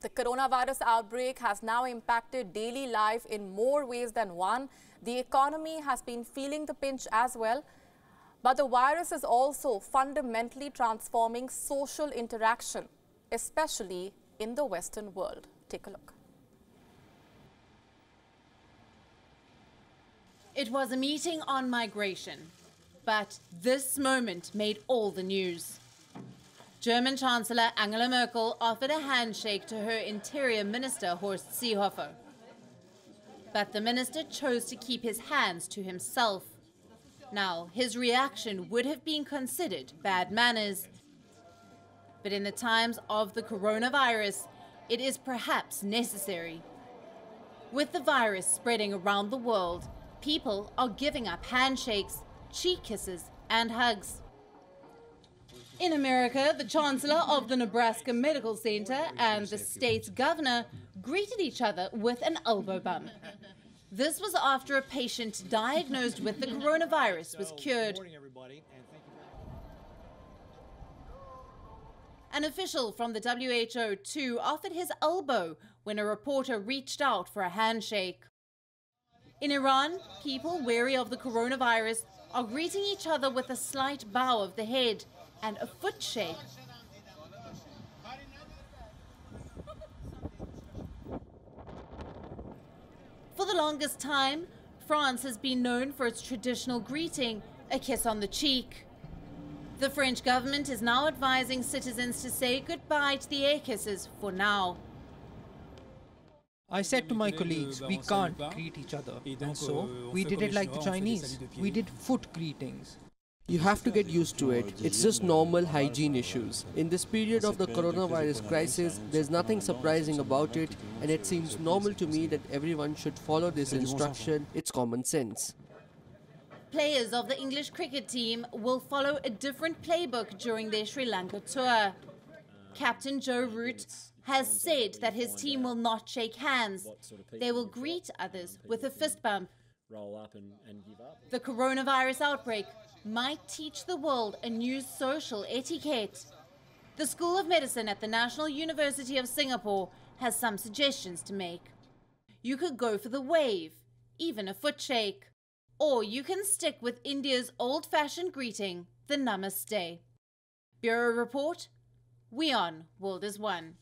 The coronavirus outbreak has now impacted daily life in more ways than one. The economy has been feeling the pinch as well. But the virus is also fundamentally transforming social interaction, especially in the Western world. Take a look. It was a meeting on migration, but this moment made all the news. German Chancellor Angela Merkel offered a handshake to her Interior Minister Horst Seehofer. But the minister chose to keep his hands to himself. Now, his reaction would have been considered bad manners. But in the times of the coronavirus, it is perhaps necessary. With the virus spreading around the world, people are giving up handshakes, cheek kisses, and hugs. In America, the chancellor of the Nebraska Medical Center and the state's governor greeted each other with an elbow bump. This was after a patient diagnosed with the coronavirus was cured. An official from the WHO, too, offered his elbow when a reporter reached out for a handshake. In Iran, people wary of the coronavirus are greeting each other with a slight bow of the head and a foot shake. For the longest time, France has been known for its traditional greeting, a kiss on the cheek. The French government is now advising citizens to say goodbye to the air kisses for now. I said to my colleagues, we can't greet each other, and so we did it like the Chinese. We did foot greetings. You have to get used to it. It's just normal hygiene issues. In this period of the coronavirus crisis, there's nothing surprising about it, and it seems normal to me that everyone should follow this instruction. It's common sense. Players of the English cricket team will follow a different playbook during their Sri Lanka tour. Captain Joe Root has said that his team will not shake hands. They will greet others with a fist bump. The coronavirus outbreak might teach the world a new social etiquette. The School of Medicine at the National University of Singapore has some suggestions to make. You could go for the wave, even a foot shake. Or you can stick with India's old-fashioned greeting, the namaste. Bureau Report, WION, World is One.